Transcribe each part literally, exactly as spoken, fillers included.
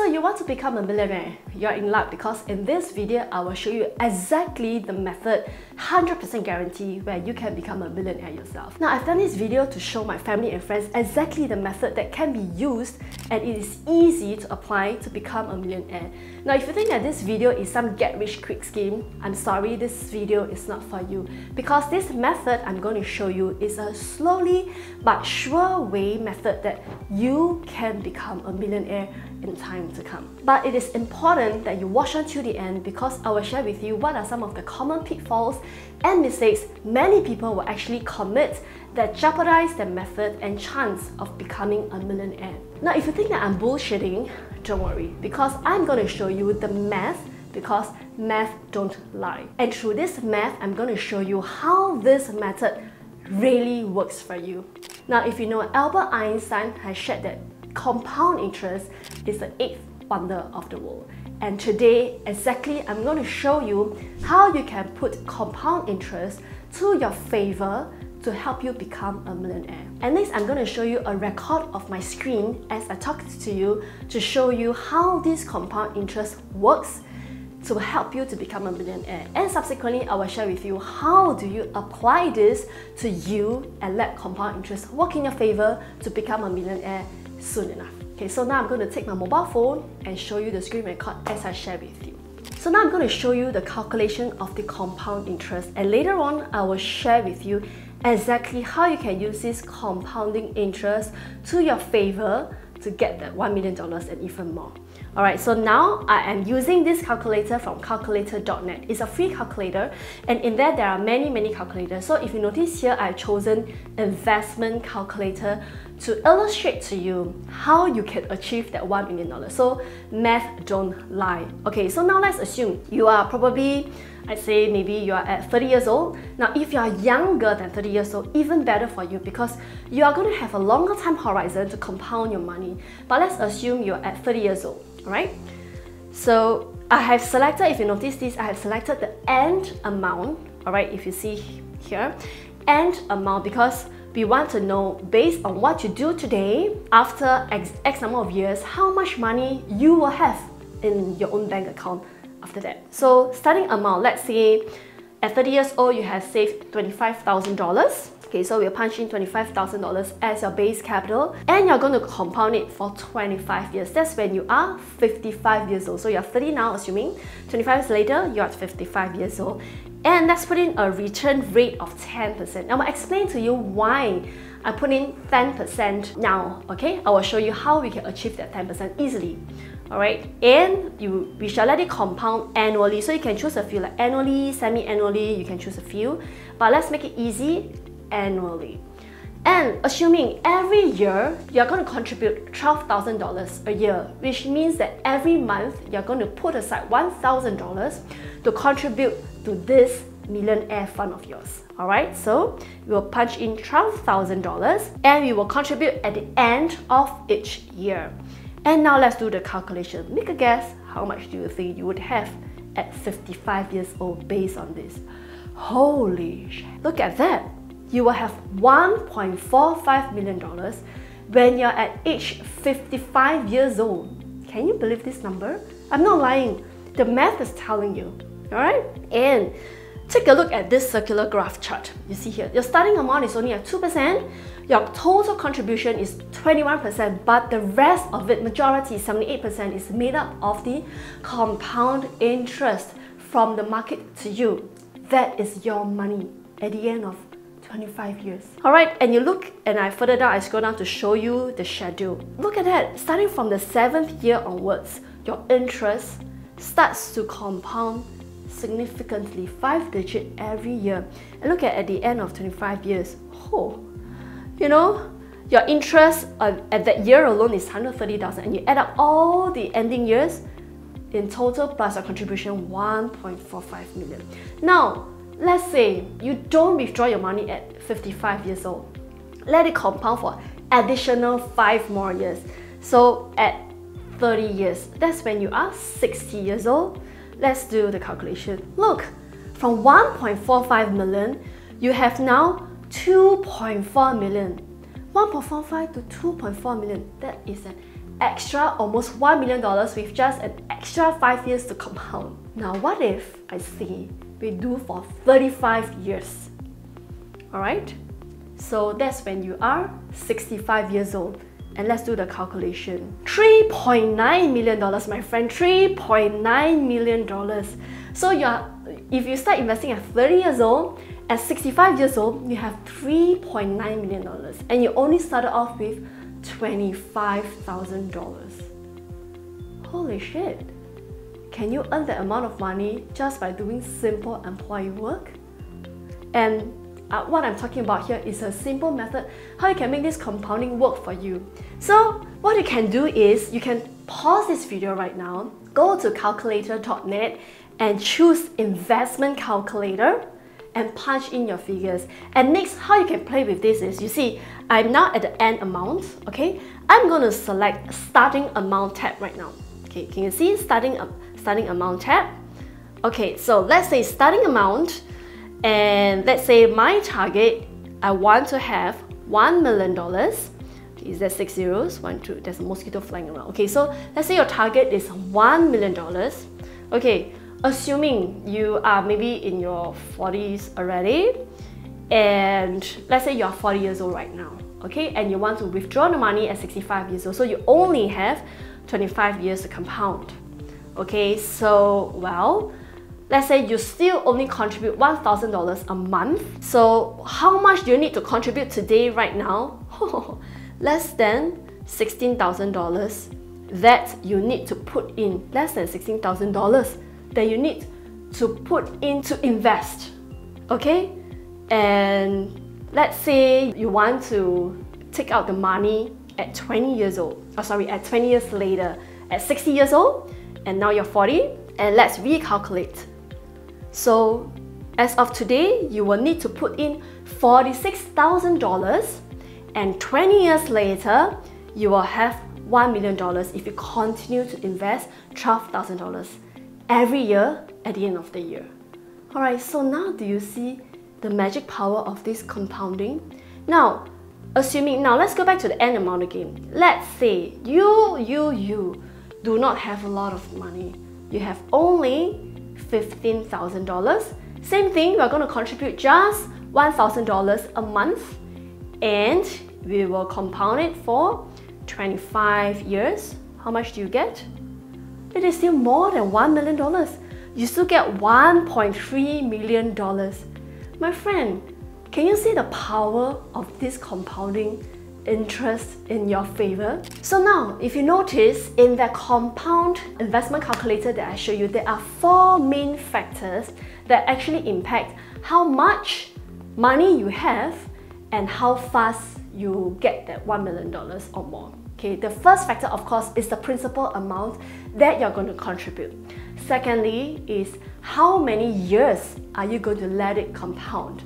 So you want to become a millionaire? You're in luck, because in this video I will show you exactly the method, one hundred percent guarantee, where you can become a millionaire yourself. Now, I've done this video to show my family and friends exactly the method that can be used, and it is easy to apply to become a millionaire. Now, if you think that this video is some get rich quick scheme, I'm sorry, this video is not for you, because this method I'm going to show you is a slowly but sure way method that you can become a millionaire in time to come. But it is important that you watch until the end, because I will share with you what are some of the common pitfalls and mistakes many people will actually commit that jeopardize their method and chance of becoming a millionaire. Now, if you think that I'm bullshitting, don't worry, because I'm going to show you the math, because math don't lie. And through this math, I'm going to show you how this method really works for you. Now, if you know, Albert Einstein has shared that compound interest is the eighth wonder of the world. And today, exactly, I'm going to show you how you can put compound interest to your favor to help you become a millionaire. And next, I'm going to show you a record of my screen as I talk to you to show you how this compound interest works to help you to become a millionaire. And subsequently, I will share with you how do you apply this to you and let compound interest work in your favor to become a millionaire soon enough. Okay, so now I'm going to take my mobile phone and show you the screen record as I share with you. So now I'm going to show you the calculation of the compound interest, and later on I will share with you exactly how you can use this compounding interest to your favor to get that one million dollars and even more. Alright, so now I am using this calculator from calculator dot net. It's a free calculator, and in there, there are many, many calculators. So if you notice here, I've chosen investment calculator to illustrate to you how you can achieve that one million dollars. So math don't lie. Okay, so now let's assume you are probably, I'd say maybe you are at thirty years old. Now, if you are younger than thirty years old, even better for you, because you are going to have a longer time horizon to compound your money. But let's assume you're at thirty years old, right? So I have selected, if you notice this, I have selected the end amount, all right, if you see here, end amount, because we want to know, based on what you do today, after X, X number of years, how much money you will have in your own bank account after that. So starting amount, let's say at thirty years old, you have saved twenty-five thousand dollars. Okay, so we'll punch in twenty-five thousand dollars as your base capital, and you're going to compound it for twenty-five years. That's when you are fifty-five years old. So you're thirty now, assuming twenty-five years later, you're at fifty-five years old. And let's put in a return rate of ten percent. Now, I'll explain to you why I put in ten percent now, okay? I will show you how we can achieve that ten percent easily, all right? And you, we shall let it compound annually. So you can choose a few, like annually, semi-annually, you can choose a few, but let's make it easy, annually. And assuming every year, you're going to contribute twelve thousand dollars a year, which means that every month, you're going to put aside one thousand dollars to contribute to this millionaire fund of yours. Alright, so we will punch in twelve thousand dollars, and we will contribute at the end of each year. And now let's do the calculation. Make a guess, how much do you think you would have at fifty-five years old based on this? Holy shit, look at that! You will have one point four five million dollars when you're at age fifty-five years old. Can you believe this number? I'm not lying, the math is telling you. Alright, and take a look at this circular graph chart. You see here, your starting amount is only at two percent, your total contribution is twenty-one percent, but the rest of it, majority, seventy-eight percent, is made up of the compound interest from the market to you. That is your money at the end of twenty-five years. Alright, and you look, and I further down, I scroll down to show you the schedule. Look at that, starting from the seventh year onwards, your interest starts to compound significantly, five digit every year. And look at at the end of twenty-five years, oh, you know, your interest at that year alone is one hundred thirty thousand dollars, and you add up all the ending years in total plus your contribution, one point four five million dollars. Now, let's say you don't withdraw your money at fifty-five years old. Let it compound for additional five more years. So at thirty years, that's when you are sixty years old. Let's do the calculation. Look, from one point four five million, you have now two point four million. one point four five to two point four million, that is an extra almost one million dollars with just an extra five years to compound. Now what if, I see, we do for thirty-five years? Alright? So that's when you are sixty-five years old. And let's do the calculation. three point nine million dollars, my friend, three point nine million dollars. So you are, if you start investing at thirty years old, at sixty-five years old, you have three point nine million dollars, and you only started off with twenty-five thousand dollars. Holy shit! Can you earn that amount of money just by doing simple employee work? And Uh, what I'm talking about here is a simple method how you can make this compounding work for you. So what you can do is you can pause this video right now, go to calculator dot net and choose investment calculator and punch in your figures. And next, how you can play with this is, you see, I'm now at the end amount, okay? I'm going to select starting amount tab right now. Okay, can you see starting, uh, starting amount tab? Okay, so let's say starting amount. And let's say my target, I want to have one million dollars. Is there six zeros? One, two, there's a mosquito flying around. Okay, so let's say your target is one million dollars. Okay, assuming you are maybe in your forties already, and let's say you're forty years old right now, okay, and you want to withdraw the money at sixty-five years old, so you only have twenty-five years to compound. Okay, so, well, let's say you still only contribute one thousand dollars a month. So how much do you need to contribute today right now? Less than sixteen thousand dollars that you need to put in. Less than sixteen thousand dollars that you need to put in to invest. Okay? And let's say you want to take out the money at twenty years old. Oh, sorry, at twenty years later. At sixty years old, and now you're forty, and let's recalculate. So, as of today, you will need to put in forty-six thousand dollars, and twenty years later, you will have one million dollars if you continue to invest twelve thousand dollars every year at the end of the year. Alright, so now do you see the magic power of this compounding? Now, assuming, now let's go back to the end amount again. Let's say you, you, you do not have a lot of money. You have only fifteen thousand dollars. Same thing, we're going to contribute just one thousand dollars a month, and we will compound it for twenty-five years. How much do you get? It is still more than one million dollars. You still get one point three million dollars. My friend, can you see the power of this compounding interest in your favor? So now, if you notice, in the compound investment calculator that I show you, there are four main factors that actually impact how much money you have and how fast you get that one million dollars or more. Okay, the first factor, of course, is the principal amount that you're going to contribute. Secondly is how many years are you going to let it compound.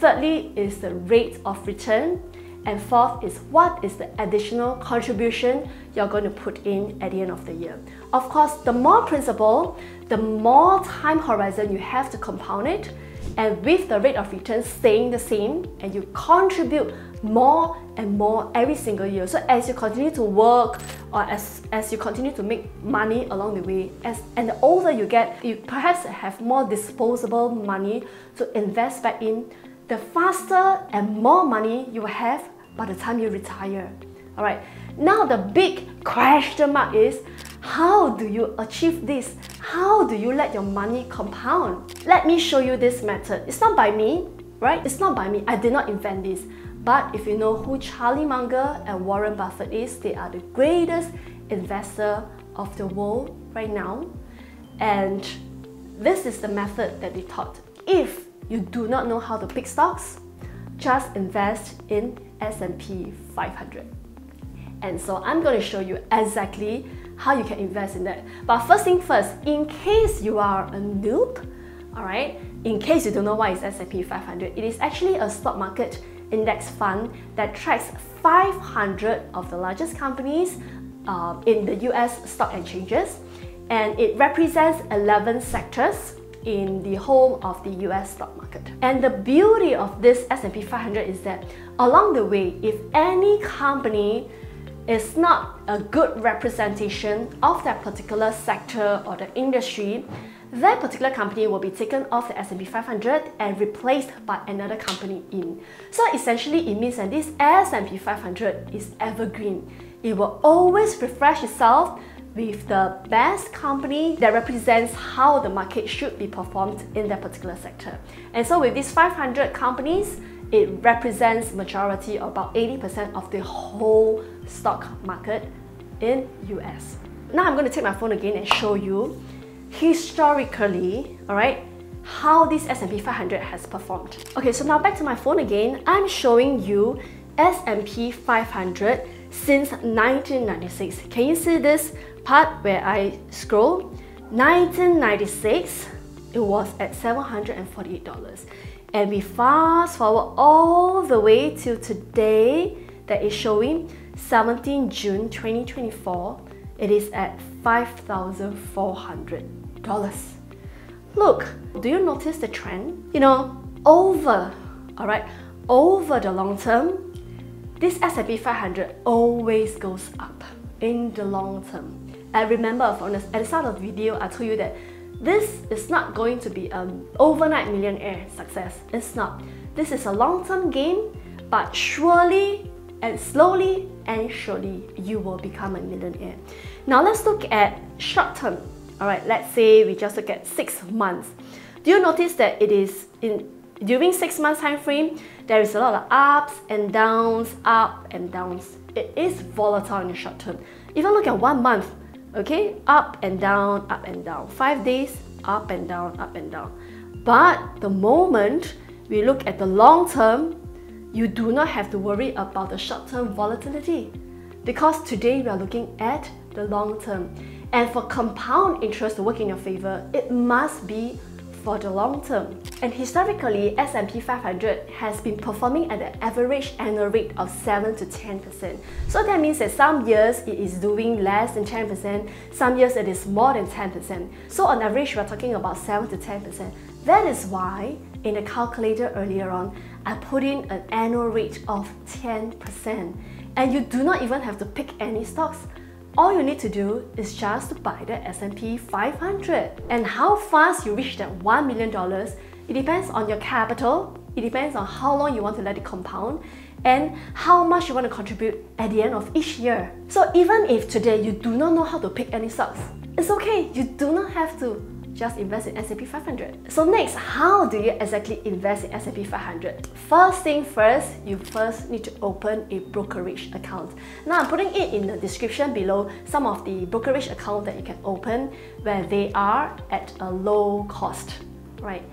Thirdly is the rate of return. And fourth is what is the additional contribution you're going to put in at the end of the year. Of course, the more principal, the more time horizon you have to compound it, and with the rate of return staying the same, and you contribute more and more every single year. So as you continue to work, or as, as you continue to make money along the way, as, and the older you get, you perhaps have more disposable money to invest back in, the faster and more money you will have by the time you retire. Alright, now the big question mark is, how do you achieve this? How do you let your money compound? Let me show you this method. It's not by me, right? It's not by me. I did not invent this. But if you know who Charlie Munger and Warren Buffett is, they are the greatest investor of the world right now. And this is the method that they taught. If you do not know how to pick stocks, just invest in S and P five hundred. And so I'm going to show you exactly how you can invest in that. But first thing first, in case you are a noob, alright, in case you don't know what is S and P five hundred, it is actually a stock market index fund that tracks five hundred of the largest companies uh, in the U S stock exchanges, and it represents eleven sectors in the whole of the U S stock market. And the beauty of this S and P five hundred is that along the way, if any company is not a good representation of that particular sector or the industry, that particular company will be taken off the S and P five hundred and replaced by another company in. So essentially it means that this S and P five hundred is evergreen. It will always refresh itself with the best company that represents how the market should be performed in that particular sector. And so with these five hundred companies, it represents majority, about eighty percent of the whole stock market in U S. Now I'm going to take my phone again and show you historically, all right, how this S and P five hundred has performed. Okay, so now back to my phone again. I'm showing you S and P five hundred since nineteen ninety-six. Can you see this part where I scroll? nineteen ninety-six, it was at seven hundred forty-eight dollars. And we fast forward all the way to today, that is showing seventeenth June twenty twenty-four. It is at five thousand four hundred dollars. Look, do you notice the trend? You know, over, all right, over the long term, this S and P five hundred always goes up in the long term. And remember, from the, at the start of the video, I told you that this is not going to be an overnight millionaire success. It's not. This is a long-term game, but surely and slowly and surely you will become a millionaire. Now let's look at short-term. Alright, let's say we just look at six months. Do you notice that it is in during six months time frame, there is a lot of ups and downs, up and downs. It is volatile in the short term. Even look at one month. Okay, up and down, up and down. Five days, up and down, up and down. But the moment we look at the long term, you do not have to worry about the short-term volatility, because today we are looking at the long term. And for compound interest to work in your favor, it must be for the long term. And historically, S and P five hundred has been performing at the average annual rate of seven to ten percent. So that means that some years it is doing less than ten percent, some years it is more than ten percent. So on average, we're talking about seven to ten percent. That is why in the calculator earlier on, I put in an annual rate of ten percent. And you do not even have to pick any stocks. All you need to do is just buy the S and P five hundred. And how fast you reach that one million dollars, it depends on your capital, it depends on how long you want to let it compound, and how much you want to contribute at the end of each year. So even if today you do not know how to pick any stocks, it's okay, you do not have to. Just invest in S and P five hundred. So next, how do you exactly invest in S and P five hundred? First thing first, you first need to open a brokerage account. Now I'm putting it in the description below, some of the brokerage accounts that you can open where they are at a low cost, right?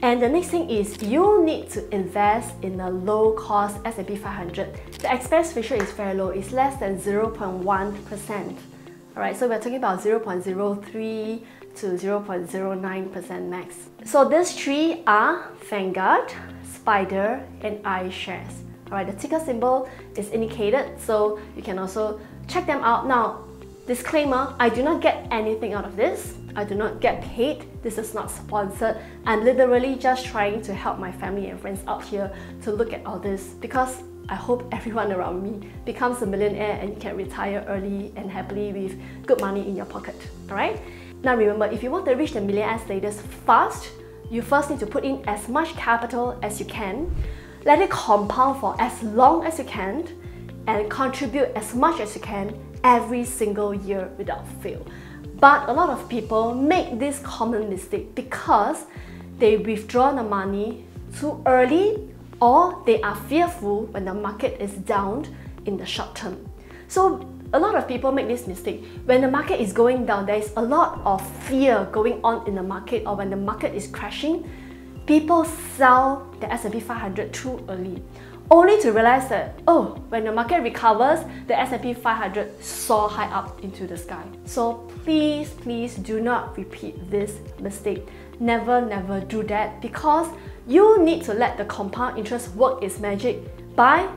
And the next thing is you need to invest in a low-cost S and P five hundred. The expense ratio is very low, it's less than zero point one percent. Alright, so we're talking about zero point zero three to zero point zero nine percent max. So these three are Vanguard, Spider, and iShares. Alright, the ticker symbol is indicated, so you can also check them out. Now, disclaimer, I do not get anything out of this. I do not get paid. This is not sponsored. I'm literally just trying to help my family and friends out here to look at all this, because I hope everyone around me becomes a millionaire and you can retire early and happily with good money in your pocket. Alright? Now remember, if you want to reach the millionaire status fast, you first need to put in as much capital as you can, let it compound for as long as you can, and contribute as much as you can every single year without fail. But a lot of people make this common mistake because they withdraw the money too early, or they are fearful when the market is down in the short term. So a lot of people make this mistake. When the market is going down, there is a lot of fear going on in the market, or when the market is crashing, people sell the S and P five hundred too early, only to realize that, oh, when the market recovers, the S and P five hundred soar high up into the sky. So please, please do not repeat this mistake. Never, never do that, because you need to let the compound interest work its magic by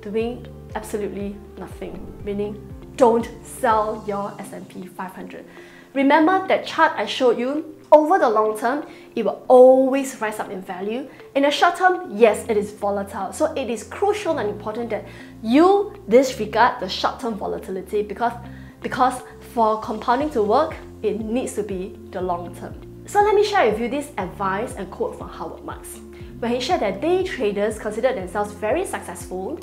doing absolutely nothing, meaning don't sell your S and P five hundred. Remember that chart I showed you? Over the long term, it will always rise up in value. In the short term, yes, it is volatile. So it is crucial and important that you disregard the short-term volatility because, because for compounding to work, it needs to be the long term. So let me share with you this advice and quote from Howard Marks, where he shared that day traders considered themselves very successful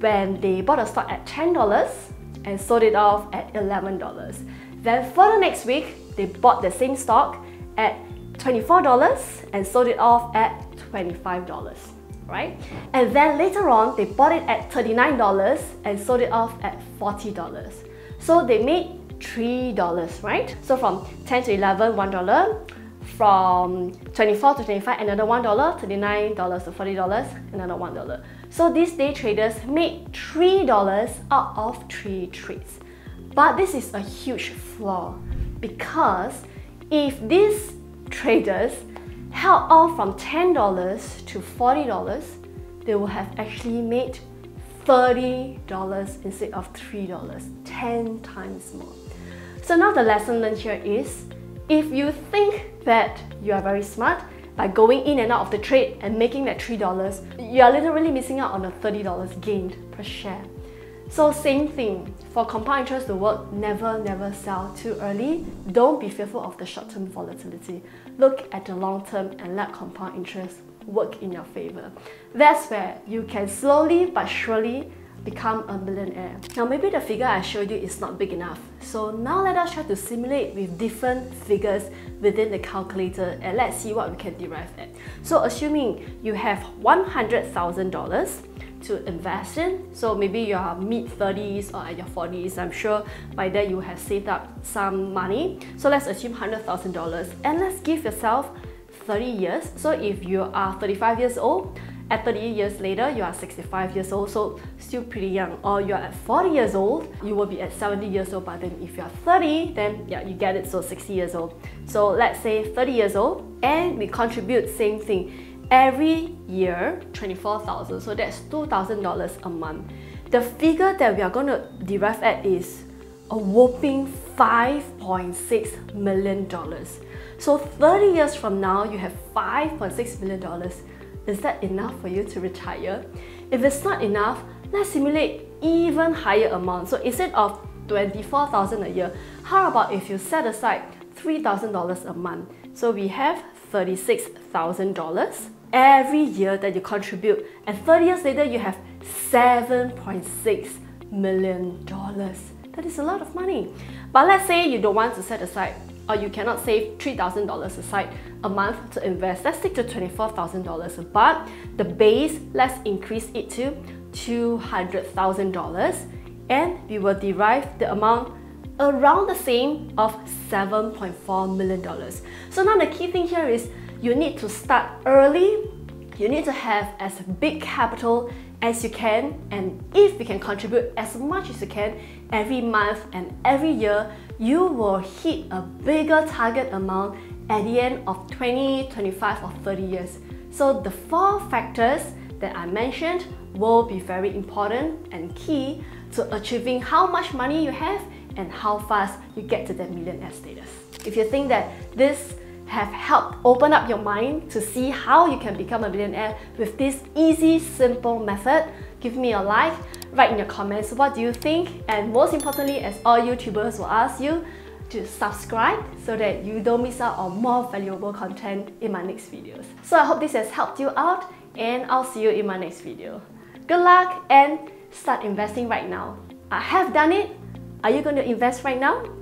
when they bought a stock at ten dollars and sold it off at eleven dollars. Then further next week, they bought the same stock at twenty-four dollars and sold it off at twenty-five dollars, right? And then later on, they bought it at thirty-nine dollars and sold it off at forty dollars. So they made three dollars, right? So from ten to eleven, one dollar. From twenty-four to twenty-five, another one dollar, thirty-nine to forty dollars, another one dollar. So these day traders made three dollars out of three trades. But this is a huge flaw because if these traders held on from ten dollars to forty dollars, they would have actually made thirty dollars instead of three dollars, ten times more. So now the lesson learned here is, if you think that you are very smart by going in and out of the trade and making that three dollars, you are literally missing out on the thirty dollars gained per share. So same thing, for compound interest to work, never, never sell too early. Don't be fearful of the short-term volatility. Look at the long-term and let compound interest work in your favor. That's where you can slowly but surely become a millionaire. Now maybe the figure I showed you is not big enough. So now let us try to simulate with different figures within the calculator and let's see what we can derive at. So assuming you have one hundred thousand dollars, to invest in. So maybe your mid thirties or at your forties, I'm sure by then you have saved up some money. So let's assume one hundred thousand dollars and let's give yourself thirty years. So if you are thirty-five years old, at thirty years later, you are sixty-five years old, so still pretty young. Or you are at forty years old, you will be at seventy years old, but then if you are thirty, then yeah, you get it, so sixty years old. So let's say thirty years old and we contribute same thing. Every year, twenty-four thousand dollars, so that's two thousand dollars a month. The figure that we are going to derive at is a whopping five point six million dollars. So thirty years from now, you have five point six million dollars. Is that enough for you to retire? If it's not enough, let's simulate even higher amount. So instead of twenty-four thousand dollars a year, how about if you set aside three thousand dollars a month? So we have thirty-six thousand dollars every year that you contribute, and thirty years later you have seven point six million dollars. That is a lot of money. But let's say you don't want to set aside, or you cannot save three thousand dollars aside a month to invest. Let's stick to twenty-four thousand dollars, but the base, let's increase it to two hundred thousand dollars and we will derive the amount around the same of seven point four million dollars. So now the key thing here is you need to start early, you need to have as big capital as you can, and if you can contribute as much as you can every month and every year, you will hit a bigger target amount at the end of twenty, twenty-five or thirty years. So the four factors that I mentioned will be very important and key to achieving how much money you have and how fast you get to that millionaire status. If you think that this have helped open up your mind to see how you can become a millionaire with this easy, simple method, give me a like, write in your comments what do you think, and most importantly, as all YouTubers will ask you, to subscribe so that you don't miss out on more valuable content in my next videos. So I hope this has helped you out and I'll see you in my next video. Good luck and start investing right now. I have done it. Are you going to invest right now?